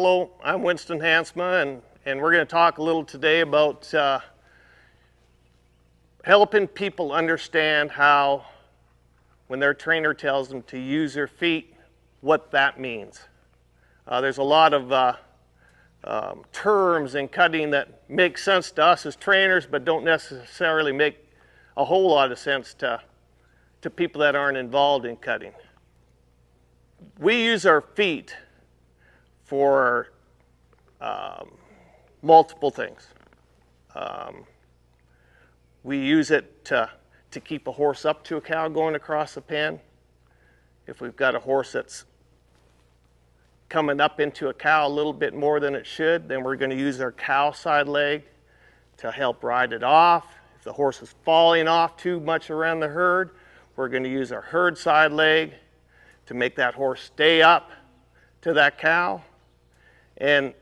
Hello, I'm Winston Hansma, and we're going to talk a little today about helping people understand how, when their trainer tells them to use their feet, what that means. There's a lot of terms in cutting that make sense to us as trainers, but don't necessarily make a whole lot of sense to people that aren't involved in cutting. We use our feet for multiple things. We use it to keep a horse up to a cow going across a pen. If we've got a horse that's coming up into a cow a little bit more than it should, then we're going to use our cow side leg to help ride it off. If the horse is falling off too much around the herd, we're going to use our herd side leg to make that horse stay up to that cow. And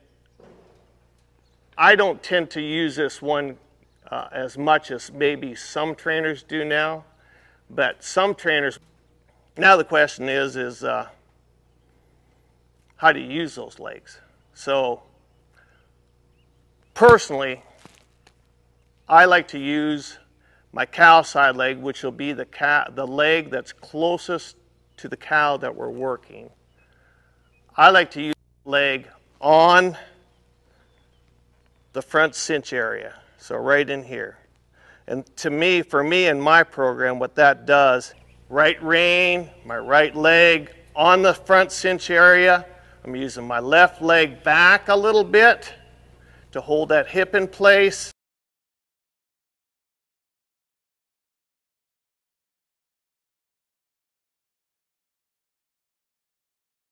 I don't tend to use this one as much as maybe some trainers do now, but some trainers. Now the question is how do you use those legs? So personally, I like to use my cow side leg, which will be the leg that's closest to the cow that we're working. I like to use the leg on the front cinch area, so right in here. And to me, for me in my program, what that does, right rein, my right leg on the front cinch area. I'm using my left leg back a little bit to hold that hip in place.